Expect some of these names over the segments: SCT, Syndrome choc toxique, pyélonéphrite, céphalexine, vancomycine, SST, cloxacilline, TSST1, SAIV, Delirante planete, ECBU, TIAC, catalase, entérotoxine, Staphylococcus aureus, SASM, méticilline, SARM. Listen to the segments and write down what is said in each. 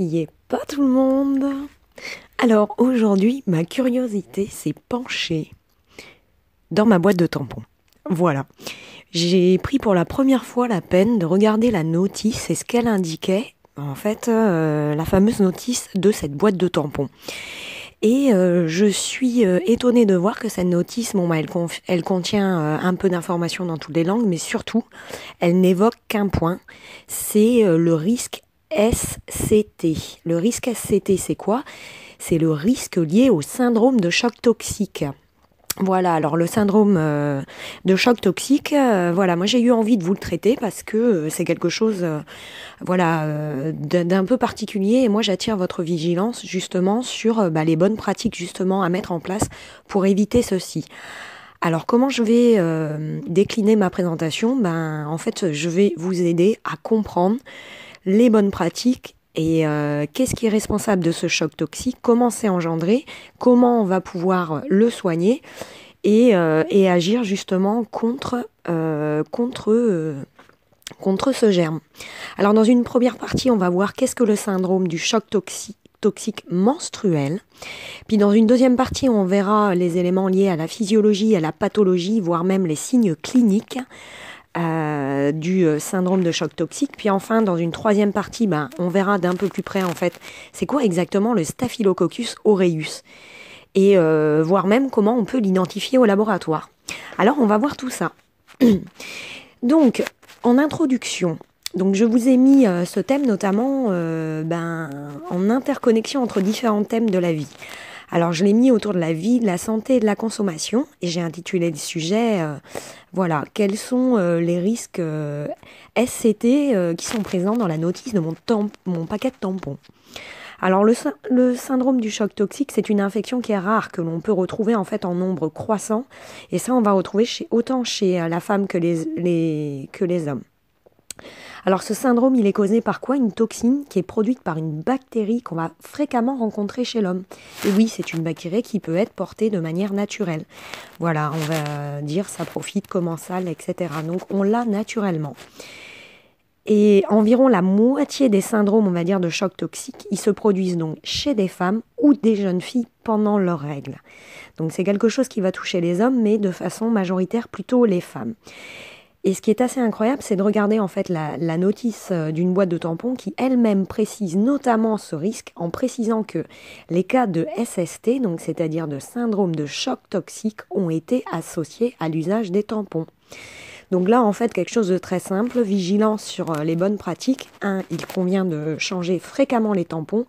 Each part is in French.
Yé pas tout le monde. Alors aujourd'hui, ma curiosité s'est penchée dans ma boîte de tampons. Voilà. J'ai pris pour la première fois la peine de regarder la notice et ce qu'elle indiquait, en fait, la fameuse notice de cette boîte de tampons. Et je suis étonnée de voir que cette notice, bon, bah, elle contient un peu d'informations dans toutes les langues, mais surtout, elle n'évoque qu'un point, c'est le risque SCT. Le risque SCT, c'est quoi? C'est le risque lié au syndrome de choc toxique. Voilà, alors le syndrome de choc toxique, voilà, moi j'ai eu envie de vous le traiter parce que c'est quelque chose, voilà, d'un peu particulier. Et moi j'attire votre vigilance justement sur les bonnes pratiques justement à mettre en place pour éviter ceci. Alors comment je vais décliner ma présentation? Ben en fait je vais vous aider à comprendre les bonnes pratiques. Et qu'est-ce qui est responsable de ce choc toxique? Comment c'est engendré? Comment on va pouvoir le soigner et agir justement contre ce germe? Alors dans une première partie, on va voir qu'est-ce que le syndrome du choc toxique menstruel. Puis dans une deuxième partie, on verra les éléments liés à la physiologie, à la pathologie, voire même les signes cliniques du syndrome de choc toxique. Puis enfin, dans une troisième partie, on verra d'un peu plus près, en fait, c'est quoi exactement le Staphylococcus aureus et voire même comment on peut l'identifier au laboratoire. Alors, on va voir tout ça. Donc, en introduction, donc je vous ai mis ce thème notamment en interconnexion entre différents thèmes de la vie. Alors, je l'ai mis autour de la vie, de la santé et de la consommation. Et j'ai intitulé le sujet, voilà, quels sont les risques SCT qui sont présents dans la notice de mon paquet de tampons. Alors, le syndrome du choc toxique, c'est une infection qui est rare, que l'on peut retrouver en fait en nombre croissant. Et ça, on va retrouver autant chez la femme que les hommes. Alors ce syndrome, il est causé par quoi? Une toxine qui est produite par une bactérie qu'on va fréquemment rencontrer chez l'homme. Et oui, c'est une bactérie qui peut être portée de manière naturelle. Voilà, on va dire ça profite, commensale, etc. Donc on l'a naturellement. Et environ la moitié des syndromes, on va dire, de choc toxique, ils se produisent donc chez des femmes ou des jeunes filles pendant leurs règles. Donc c'est quelque chose qui va toucher les hommes, mais de façon majoritaire plutôt les femmes. Et ce qui est assez incroyable, c'est de regarder en fait la notice d'une boîte de tampons qui elle-même précise notamment ce risque en précisant que les cas de SST, donc c'est-à-dire de syndrome de choc toxique, ont été associés à l'usage des tampons. Donc là, en fait, quelque chose de très simple, vigilance sur les bonnes pratiques. 1, il convient de changer fréquemment les tampons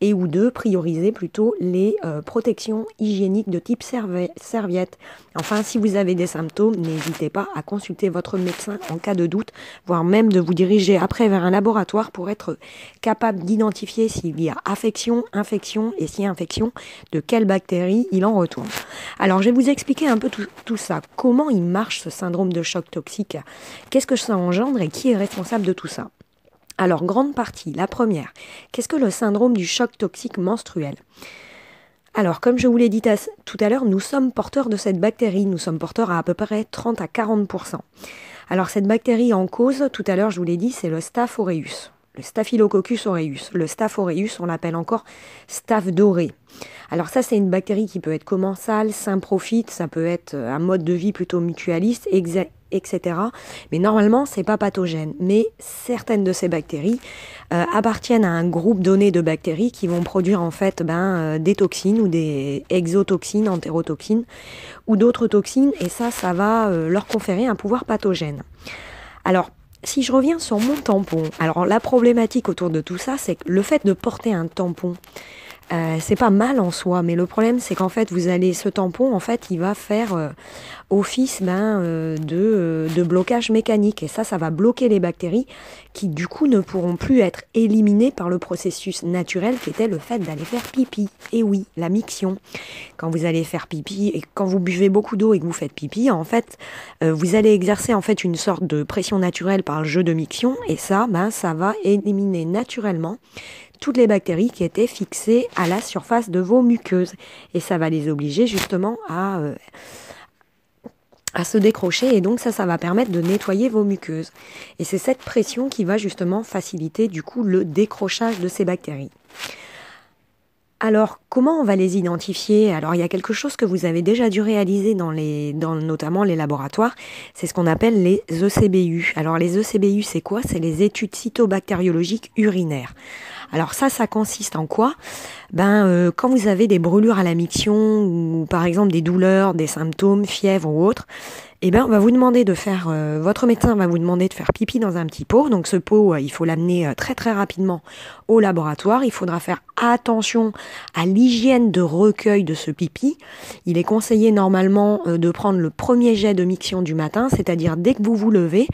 et ou 2, prioriser plutôt les protections hygiéniques de type serviette. Enfin, si vous avez des symptômes, n'hésitez pas à consulter votre médecin en cas de doute, voire même de vous diriger après vers un laboratoire pour être capable d'identifier s'il y a affection, infection et si infection, de quelle bactérie il en retourne. Alors, je vais vous expliquer un peu tout ça. Comment il marche ce syndrome de choc toxique? Qu'est-ce que ça engendre et qui est responsable de tout ça? Alors, grande partie, la première, qu'est-ce que le syndrome du choc toxique menstruel? Alors, comme je vous l'ai dit tout à l'heure, nous sommes porteurs de cette bactérie, nous sommes porteurs à peu près 30 à 40%. Alors, cette bactérie en cause, tout à l'heure, je vous l'ai dit, c'est le Staph aureus, le Staphylococcus aureus. Le Staph aureus, on l'appelle encore Staph doré. Alors ça, c'est une bactérie qui peut être commensale, symprophyte, ça peut être un mode de vie plutôt mutualiste, etc. Mais normalement, c'est pas pathogène. Mais certaines de ces bactéries appartiennent à un groupe donné de bactéries qui vont produire en fait des toxines ou des exotoxines, entérotoxines ou d'autres toxines. Et ça va leur conférer un pouvoir pathogène. Alors, si je reviens sur mon tampon, alors la problématique autour de tout ça, c'est que le fait de porter un tampon, c'est pas mal en soi, mais le problème c'est qu'en fait ce tampon, en fait, il va faire office de blocage mécanique et ça va bloquer les bactéries qui du coup ne pourront plus être éliminées par le processus naturel qui était le fait d'aller faire pipi. Et oui, la miction. Quand vous allez faire pipi et quand vous buvez beaucoup d'eau et que vous faites pipi, en fait, vous allez exercer en fait une sorte de pression naturelle par le jeu de miction et ça va éliminer naturellement toutes les bactéries qui étaient fixées à la surface de vos muqueuses. Et ça va les obliger justement à se décrocher, et donc ça va permettre de nettoyer vos muqueuses. Et c'est cette pression qui va justement faciliter du coup le décrochage de ces bactéries. Alors, comment on va les identifier? Alors, il y a quelque chose que vous avez déjà dû réaliser dans notamment les laboratoires, c'est ce qu'on appelle les ECBU. Alors, les ECBU, c'est quoi? C'est les études cytobactériologiques urinaires. Alors ça consiste en quoi? Quand vous avez des brûlures à la miction, ou par exemple des douleurs, des symptômes, fièvre ou autre, on va vous demander de faire, votre médecin va vous demander de faire pipi dans un petit pot. Donc ce pot, il faut l'amener très très rapidement au laboratoire. Il faudra faire attention à l'hygiène de recueil de ce pipi. Il est conseillé normalement de prendre le premier jet de miction du matin, c'est-à-dire dès que vous vous levez,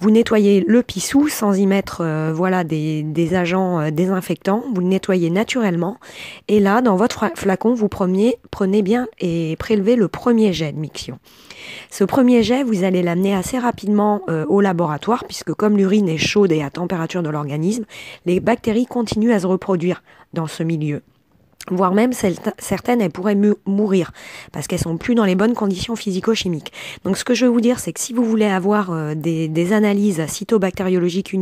vous nettoyez le pissou sans y mettre des agents désinfectants. Vous le nettoyez naturellement et là dans votre flacon vous prenez bien et prélevez le premier jet de miction. Ce premier jet vous allez l'amener assez rapidement au laboratoire puisque comme l'urine est chaude et à température de l'organisme, les bactéries continuent à se reproduire dans ce milieu. Voire même certaines, elles pourraient mourir parce qu'elles sont plus dans les bonnes conditions physico-chimiques. Donc ce que je veux vous dire, c'est que si vous voulez avoir des analyses cytobactériologiques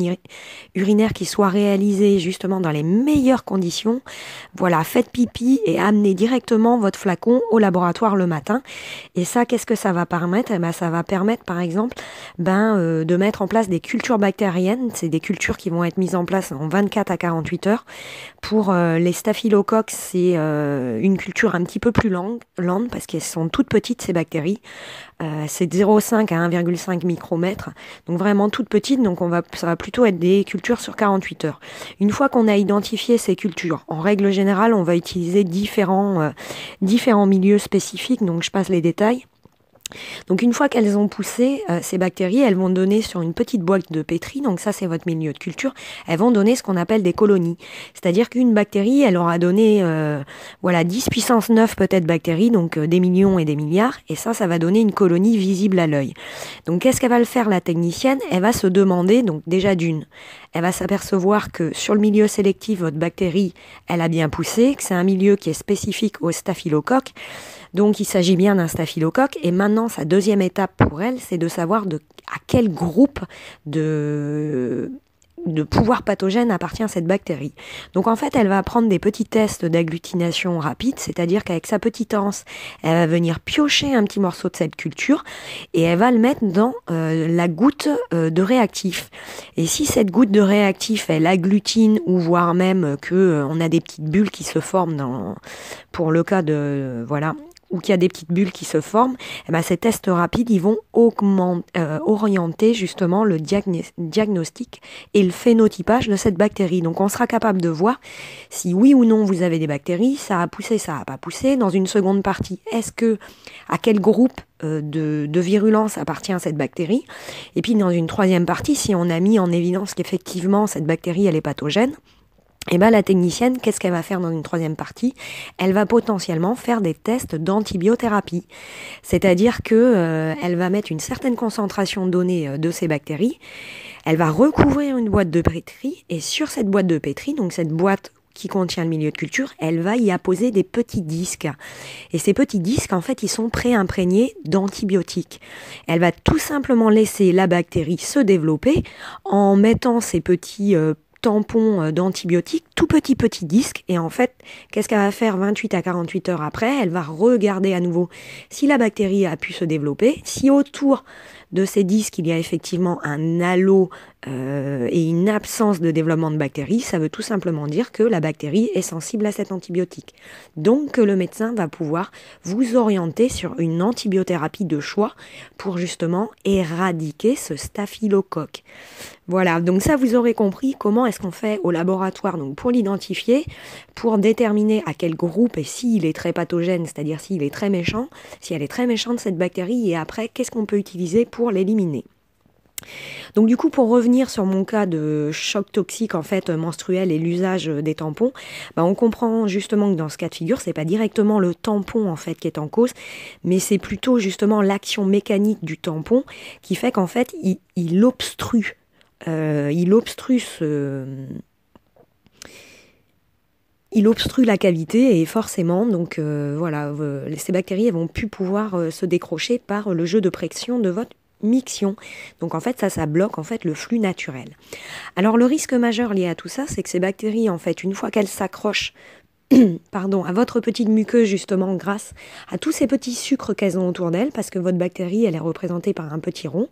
urinaires qui soient réalisées justement dans les meilleures conditions, voilà, faites pipi et amenez directement votre flacon au laboratoire le matin. Et ça, qu'est-ce que ça va permettre? Ça va permettre par exemple de mettre en place des cultures bactériennes. C'est des cultures qui vont être mises en place en 24 à 48 heures pour les staphylocoques. C'est une culture un petit peu plus lente parce qu'elles sont toutes petites, ces bactéries. C'est de 0,5 à 1,5 micromètre. Donc vraiment toutes petites. Donc ça va plutôt être des cultures sur 48 heures. Une fois qu'on a identifié ces cultures, en règle générale, on va utiliser différents milieux spécifiques. Donc je passe les détails. Donc une fois qu'elles ont poussé, ces bactéries, elles vont donner sur une petite boîte de pétri, donc ça c'est votre milieu de culture, elles vont donner ce qu'on appelle des colonies. C'est-à-dire qu'une bactérie, elle aura donné 10^9 peut-être bactéries, donc des millions et des milliards, et ça va donner une colonie visible à l'œil. Donc qu'est-ce qu'elle va le faire la technicienne? Elle va se demander, donc déjà d'une, elle va s'apercevoir que sur le milieu sélectif, votre bactérie, elle a bien poussé, que c'est un milieu qui est spécifique au staphylocoque, donc il s'agit bien d'un staphylocoque, et maintenant sa deuxième étape pour elle, c'est de savoir à quel groupe de pouvoir pathogène appartient à cette bactérie. Donc en fait, elle va prendre des petits tests d'agglutination rapide, c'est-à-dire qu'avec sa petite anse, elle va venir piocher un petit morceau de cette culture et elle va le mettre dans la goutte de réactif. Et si cette goutte de réactif, elle agglutine ou voire même que on a des petites bulles qui se forment pour le cas de ou qu'il y a des petites bulles qui se forment, ces tests rapides, ils vont orienter justement le diagnostic et le phénotypage de cette bactérie. Donc on sera capable de voir si oui ou non vous avez des bactéries, ça a poussé, ça n'a pas poussé. Dans une seconde partie, à quel groupe de virulence appartient à cette bactérie? Et puis dans une troisième partie, si on a mis en évidence qu'effectivement cette bactérie, elle est pathogène, la technicienne, qu'est-ce qu'elle va faire dans une troisième partie? Elle va potentiellement faire des tests d'antibiothérapie. C'est-à-dire que elle va mettre une certaine concentration donnée de ces bactéries, elle va recouvrir une boîte de pétri, et sur cette boîte de pétri, donc cette boîte qui contient le milieu de culture, elle va y apposer des petits disques. Et ces petits disques, en fait, ils sont pré-imprégnés d'antibiotiques. Elle va tout simplement laisser la bactérie se développer en mettant ces petits tampon d'antibiotiques, tout petit disque, et en fait, qu'est-ce qu'elle va faire 28 à 48 heures après? Elle va regarder à nouveau si la bactérie a pu se développer, si autour de ces disques il y a effectivement un halo et une absence de développement de bactéries, ça veut tout simplement dire que la bactérie est sensible à cet antibiotique. Donc le médecin va pouvoir vous orienter sur une antibiothérapie de choix pour justement éradiquer ce staphylocoque. Voilà, donc ça vous aurez compris comment est-ce qu'on fait au laboratoire donc pour l'identifier, pour déterminer à quel groupe et s'il est très pathogène, c'est-à-dire s'il est très méchant, si elle est très méchante cette bactérie, et après qu'est-ce qu'on peut utiliser pour l'éliminer. Donc du coup, pour revenir sur mon cas de choc toxique en fait menstruel et l'usage des tampons, on comprend justement que dans ce cas de figure, c'est pas directement le tampon en fait qui est en cause, mais c'est plutôt justement l'action mécanique du tampon qui fait qu'en fait il obstrue il obstrue la cavité et forcément, donc voilà, ces bactéries elles vont plus pouvoir se décrocher par le jeu de pression de votre miction. Donc en fait ça bloque en fait le flux naturel. Alors le risque majeur lié à tout ça, c'est que ces bactéries en fait une fois qu'elles s'accrochent pardon, à votre petite muqueuse justement grâce à tous ces petits sucres qu'elles ont autour d'elle, parce que votre bactérie elle est représentée par un petit rond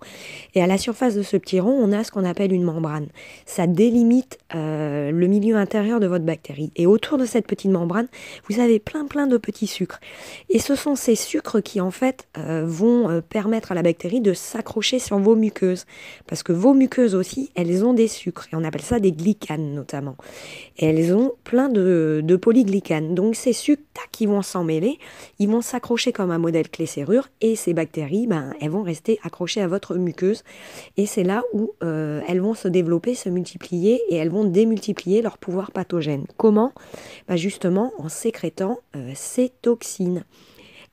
et à la surface de ce petit rond on a ce qu'on appelle une membrane. Ça délimite le milieu intérieur de votre bactérie et autour de cette petite membrane vous avez plein de petits sucres et ce sont ces sucres qui en fait vont permettre à la bactérie de s'accrocher sur vos muqueuses parce que vos muqueuses aussi elles ont des sucres et on appelle ça des glycanes notamment et elles ont plein de polyglycanes. Donc ces sucres qui vont s'en mêler, ils vont s'accrocher comme un modèle clé-serrure et ces bactéries, ben, elles vont rester accrochées à votre muqueuse et c'est là où elles vont se développer, se multiplier et elles vont démultiplier leur pouvoir pathogène. Comment? Ben justement en sécrétant ces toxines.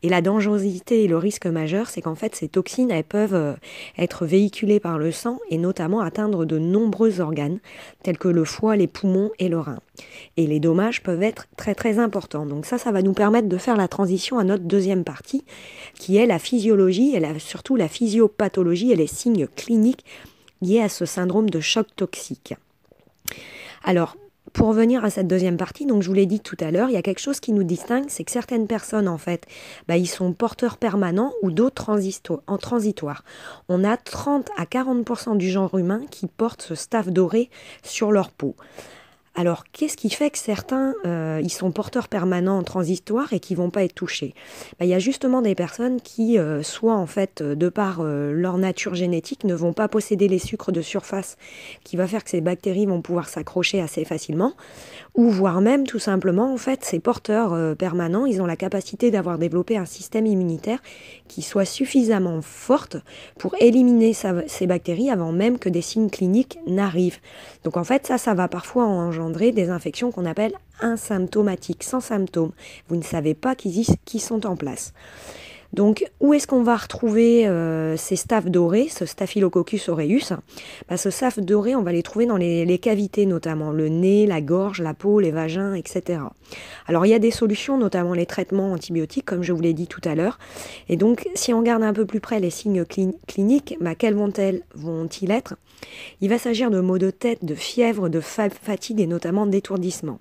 Et la dangerosité et le risque majeur, c'est qu'en fait ces toxines elles peuvent être véhiculées par le sang et notamment atteindre de nombreux organes tels que le foie, les poumons et le rein. Et les dommages peuvent être très importants. Donc ça va nous permettre de faire la transition à notre deuxième partie qui est la physiologie et surtout la physiopathologie et les signes cliniques liés à ce syndrome de choc toxique. Alors, pour revenir à cette deuxième partie, donc je vous l'ai dit tout à l'heure, il y a quelque chose qui nous distingue, c'est que certaines personnes en fait, bah, ils sont porteurs permanents ou d'autres en transitoire. On a 30 à 40% du genre humain qui portent ce staph doré sur leur peau. Alors, qu'est-ce qui fait que certains ils sont porteurs permanents en transitoire et qui ne vont pas être touchés? Ben, y a justement des personnes qui, soit en fait, de par leur nature génétique, ne vont pas posséder les sucres de surface qui va faire que ces bactéries vont pouvoir s'accrocher assez facilement, ou voire même tout simplement, en fait, ces porteurs permanents, ils ont la capacité d'avoir développé un système immunitaire qui soit suffisamment forte pour éliminer ces bactéries avant même que des signes cliniques n'arrivent. Donc en fait, ça va parfois engendrer des infections qu'on appelle asymptomatiques, sans symptômes. Vous ne savez pas qui sont en place. Donc, où est-ce qu'on va retrouver ces staph dorés, ce Staphylococcus aureus? Ben, ce staph doré, on va les trouver dans les cavités, notamment le nez, la gorge, la peau, les vagins, etc. Alors, il y a des solutions, notamment les traitements antibiotiques, comme je vous l'ai dit tout à l'heure. Et donc, si on regarde un peu plus près les signes cliniques, ben, quels vont-ils être? Il va s'agir de maux de tête, de fièvre, de fatigue et notamment d'étourdissement.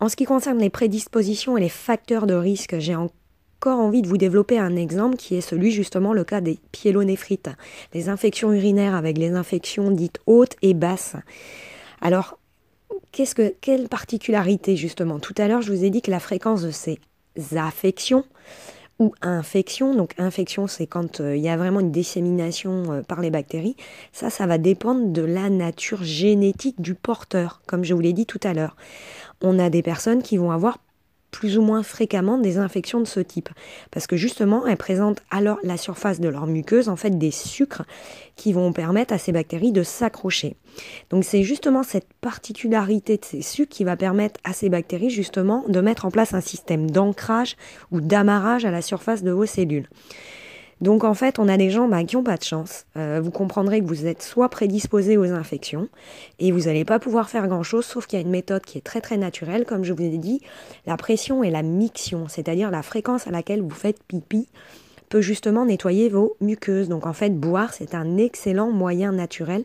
En ce qui concerne les prédispositions et les facteurs de risque, j'ai encore envie de vous développer un exemple qui est celui justement le cas des pyélonéphrites, les infections urinaires avec les infections dites hautes et basses. Alors, quelle particularité justement? Tout à l'heure, je vous ai dit que la fréquence de ces affections ou infections, donc infection c'est quand il y a vraiment une dissémination par les bactéries, ça va dépendre de la nature génétique du porteur, comme je vous l'ai dit tout à l'heure. On a des personnes qui vont avoir plus ou moins fréquemment des infections de ce type. Parce que justement, elles présentent à la surface de leur muqueuse en fait, des sucres qui vont permettre à ces bactéries de s'accrocher. Donc c'est justement cette particularité de ces sucres qui va permettre à ces bactéries justement de mettre en place un système d'ancrage ou d'amarrage à la surface de vos cellules. Donc en fait, on a des gens qui n'ont pas de chance. Vous comprendrez que vous êtes soit prédisposé aux infections et vous n'allez pas pouvoir faire grand-chose, sauf qu'il y a une méthode qui est très naturelle, comme je vous ai dit, la pression et la miction, c'est-à-dire la fréquence à laquelle vous faites pipi, peut justement nettoyer vos muqueuses. Donc en fait, boire, c'est un excellent moyen naturel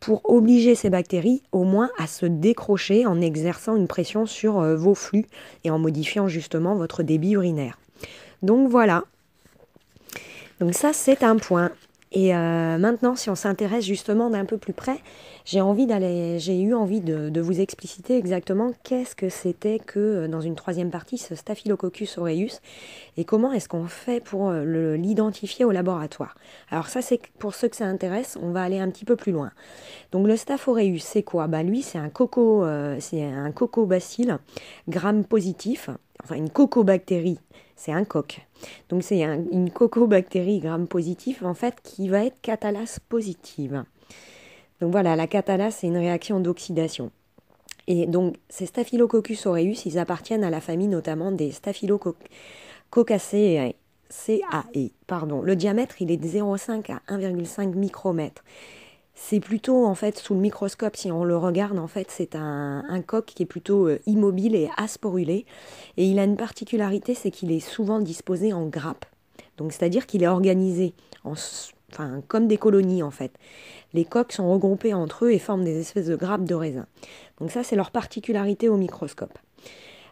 pour obliger ces bactéries au moins à se décrocher en exerçant une pression sur vos flux et en modifiant justement votre débit urinaire. Donc voilà. Donc ça, c'est un point. Et maintenant, si on s'intéresse justement d'un peu plus près, j'ai eu envie de vous expliciter exactement qu'est-ce que c'était que, dans une troisième partie, ce Staphylococcus aureus et comment est-ce qu'on fait pour l'identifier au laboratoire. Alors ça, c'est pour ceux que ça intéresse, on va aller un petit peu plus loin. Donc le Staph aureus, c'est quoi? Ben, lui, c'est un cocobacille gram positif, enfin une cocobactérie. C'est un coq. Donc c'est une cocobactérie gram-positive en fait qui va être catalase positive. Donc voilà, la catalase c'est une réaction d'oxydation. Et donc ces Staphylococcus aureus, ils appartiennent à la famille notamment des Staphylococcacées. Le diamètre il est de 0,5 à 1,5 micromètre. C'est plutôt en fait sous le microscope, si on le regarde, en fait c'est un coq qui est plutôt immobile et asporulé, et il a une particularité, c'est qu'il est souvent disposé en grappe. Donc c'est-à-dire qu'il est organisé comme des colonies en fait. Les coqs sont regroupés entre eux et forment des espèces de grappes de raisin. Donc ça c'est leur particularité au microscope.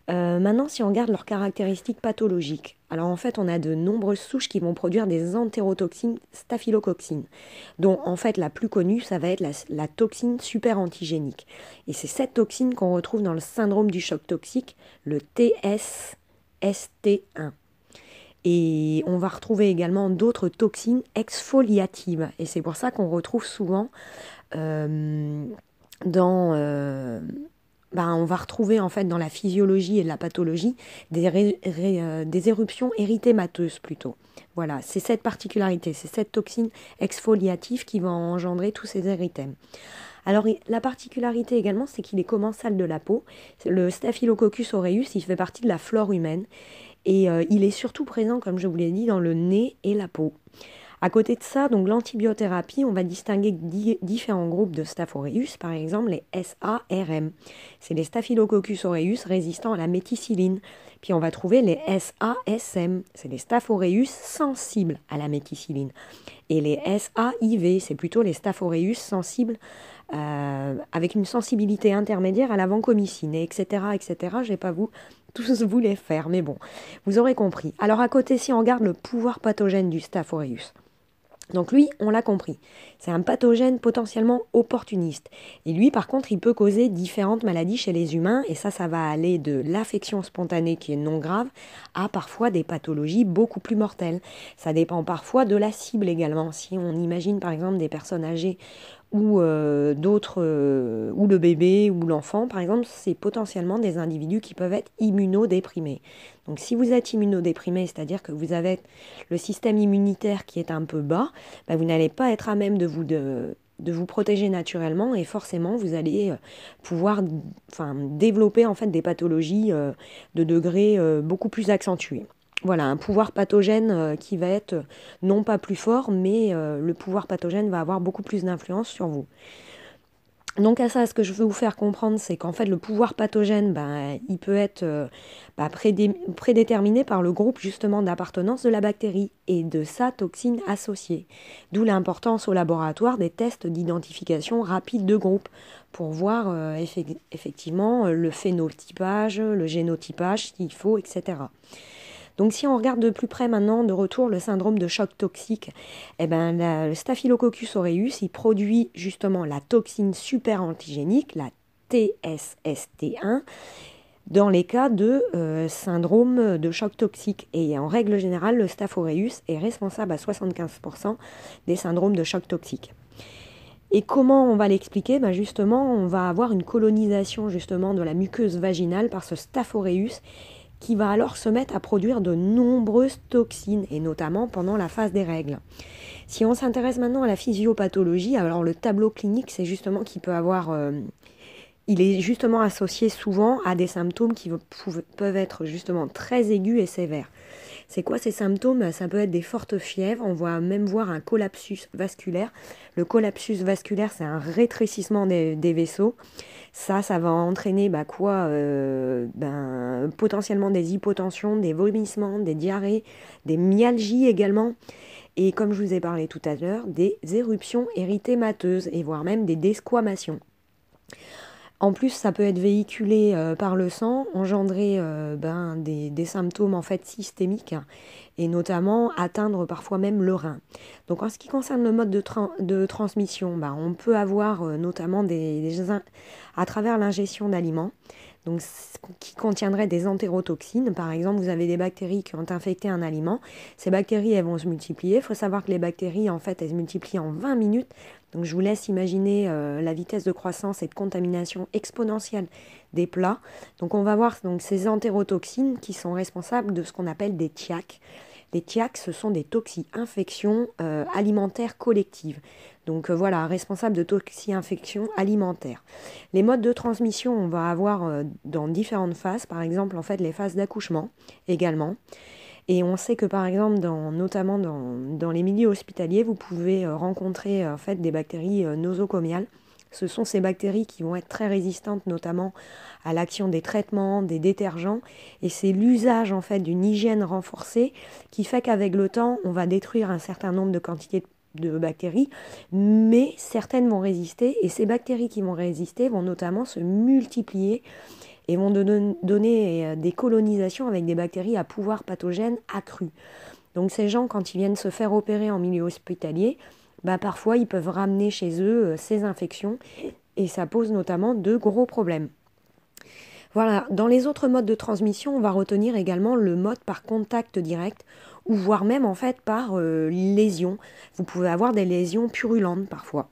Maintenant, si on regarde leurs caractéristiques pathologiques, alors en fait on a de nombreuses souches qui vont produire des entérotoxines staphylococcines, dont en fait la plus connue, ça va être la toxine superantigénique. Et c'est cette toxine qu'on retrouve dans le syndrome du choc toxique, le TSST1. Et on va retrouver également d'autres toxines exfoliatives, et c'est pour ça qu'on retrouve souvent on va retrouver en fait dans la physiologie et la pathologie des éruptions érythémateuses plutôt. Voilà, c'est cette particularité, c'est cette toxine exfoliative qui va engendrer tous ces érythèmes. Alors la particularité également, c'est qu'il est commensal de la peau. Le Staphylococcus aureus, il fait partie de la flore humaine et il est surtout présent, comme je vous l'ai dit, dans le nez et la peau. À côté de ça, donc l'antibiothérapie, on va distinguer différents groupes de Staphylococcus, par exemple les SARM. C'est les Staphylococcus aureus résistants à la méticilline. Puis on va trouver les SASM, c'est les Staphylococcus sensibles à la méticilline. Et les SAIV, c'est plutôt les Staphylococcus sensibles avec une sensibilité intermédiaire à la vancomycine, etc. etc. Je n'ai pas tous vous les faire, mais bon, vous aurez compris. Alors à côté, si on regarde le pouvoir pathogène du Staphylococcus, donc lui, on l'a compris, c'est un pathogène potentiellement opportuniste. Et lui, par contre, il peut causer différentes maladies chez les humains. Et ça va aller de l'affection spontanée qui est non grave à parfois des pathologies beaucoup plus mortelles. Ça dépend parfois de la cible également. Si on imagine par exemple des personnes âgées ou ou le bébé ou l'enfant, par exemple, c'est potentiellement des individus qui peuvent être immunodéprimés. Donc si vous êtes immunodéprimé, c'est-à-dire que vous avez le système immunitaire qui est un peu bas, vous n'allez pas être à même de vous protéger naturellement, et forcément vous allez pouvoir développer en fait des pathologies de degrés beaucoup plus accentués. Voilà, un pouvoir pathogène qui va être non pas plus fort, mais le pouvoir pathogène va avoir beaucoup plus d'influence sur vous. Donc à ça, ce que je veux vous faire comprendre, c'est qu'en fait le pouvoir pathogène, il peut être prédéterminé par le groupe justement d'appartenance de la bactérie et de sa toxine associée. D'où l'importance au laboratoire des tests d'identification rapide de groupe pour voir effectivement le phénotypage, le génotypage s'il faut, etc. Donc si on regarde de plus près maintenant, de retour, le syndrome de choc toxique, le Staphylococcus aureus, il produit justement la toxine superantigénique, la TSST1, dans les cas de syndrome de choc toxique. Et en règle générale, le Staphylococcus aureus est responsable à 75% des syndromes de choc toxique. Et comment on va l'expliquer? Justement, on va avoir une colonisation justement de la muqueuse vaginale par ce Staphylococcus aureus, qui va alors se mettre à produire de nombreuses toxines, et notamment pendant la phase des règles. Si on s'intéresse maintenant à la physiopathologie, alors le tableau clinique, c'est justement qu'il peut avoir... il est justement associé souvent à des symptômes qui peuvent être justement très aigus et sévères. C'est quoi ces symptômes? Ça peut être des fortes fièvres, on va même voir un collapsus vasculaire. Le collapsus vasculaire, c'est un rétrécissement des vaisseaux. Ça va entraîner potentiellement des hypotensions, des vomissements, des diarrhées, des myalgies également. Et comme je vous ai parlé tout à l'heure, des éruptions érythémateuses et voire même des désquamations. En plus, ça peut être véhiculé par le sang, engendrer des symptômes en fait systémiques et notamment atteindre parfois même le rein. Donc en ce qui concerne le mode de transmission, on peut avoir notamment à travers l'ingestion d'aliments, donc qui contiendrait des entérotoxines. Par exemple, vous avez des bactéries qui ont infecté un aliment. Ces bactéries, elles vont se multiplier. Il faut savoir que les bactéries, en fait, elles se multiplient en 20 minutes. Donc, je vous laisse imaginer la vitesse de croissance et de contamination exponentielle des plats. Donc, on va voir ces entérotoxines qui sont responsables de ce qu'on appelle des TIAC. Les TIAC, ce sont des toxi-infections alimentaires collectives. Donc voilà, responsable de toxi-infections alimentaires. Les modes de transmission, on va avoir dans différentes phases, par exemple en fait les phases d'accouchement également. Et on sait que par exemple, notamment dans les milieux hospitaliers, vous pouvez rencontrer en fait, des bactéries nosocomiales. Ce sont ces bactéries qui vont être très résistantes notamment à l'action des traitements, des détergents. Et c'est l'usage en fait, d'une hygiène renforcée qui fait qu'avec le temps, on va détruire un certain nombre de quantités de bactéries, mais certaines vont résister, et ces bactéries qui vont résister vont notamment se multiplier et vont donner des colonisations avec des bactéries à pouvoir pathogène accru. Donc ces gens, quand ils viennent se faire opérer en milieu hospitalier, bah parfois ils peuvent ramener chez eux ces infections, et ça pose notamment de gros problèmes. Voilà, dans les autres modes de transmission, on va retenir également le mode par contact direct, ou voire même en fait par lésion. Vous pouvez avoir des lésions purulentes parfois.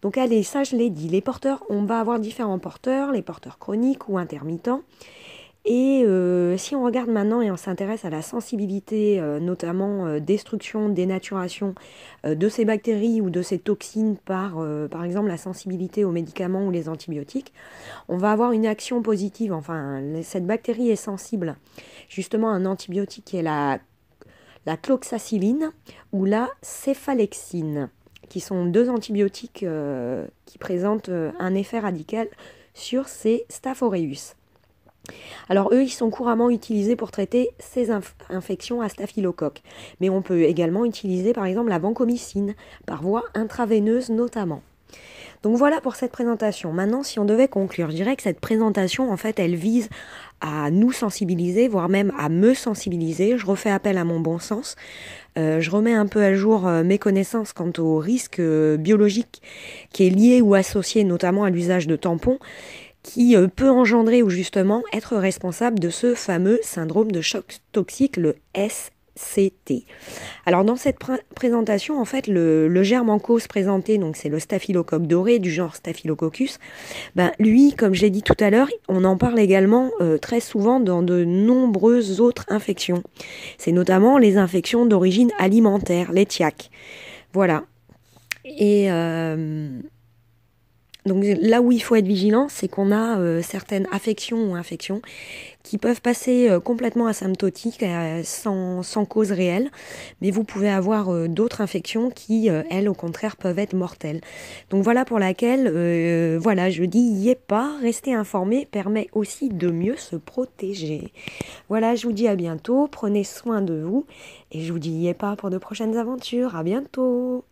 Donc allez, ça je l'ai dit, les porteurs, on va avoir différents porteurs, les porteurs chroniques ou intermittents. Et si on regarde maintenant et on s'intéresse à la sensibilité, notamment destruction, dénaturation de ces bactéries ou de ces toxines par exemple la sensibilité aux médicaments ou les antibiotiques, on va avoir une action positive. Enfin, cette bactérie est sensible justement à un antibiotique qui est la cloxacilline ou la céphalexine, qui sont deux antibiotiques qui présentent un effet radical sur ces Staphylococcus aureus. Alors eux, ils sont couramment utilisés pour traiter ces infections à staphylocoque, mais on peut également utiliser par exemple la vancomycine, par voie intraveineuse notamment. Donc voilà pour cette présentation. Maintenant, si on devait conclure, je dirais que cette présentation, en fait, elle vise à nous sensibiliser, voire même à me sensibiliser. Je refais appel à mon bon sens. Je remets un peu à jour mes connaissances quant au risque biologique qui est lié ou associé notamment à l'usage de tampons, qui peut engendrer ou justement être responsable de ce fameux syndrome de choc toxique, le SCT. Alors dans cette présentation, en fait, le germe en cause présenté, donc c'est le staphylocoque doré du genre Staphylococcus, ben, lui, comme j'ai dit tout à l'heure, on en parle également très souvent dans de nombreuses autres infections. C'est notamment les infections d'origine alimentaire, les TIAC. Voilà. Et... donc là où il faut être vigilant, c'est qu'on a certaines affections ou infections qui peuvent passer complètement asymptotiques, sans cause réelle, mais vous pouvez avoir d'autres infections qui, elles, au contraire, peuvent être mortelles. Donc voilà pour laquelle, voilà, je dis, n'y est pas, rester informé permet aussi de mieux se protéger. Voilà, je vous dis à bientôt, prenez soin de vous, et je vous dis, n'y est pas pour de prochaines aventures, à bientôt.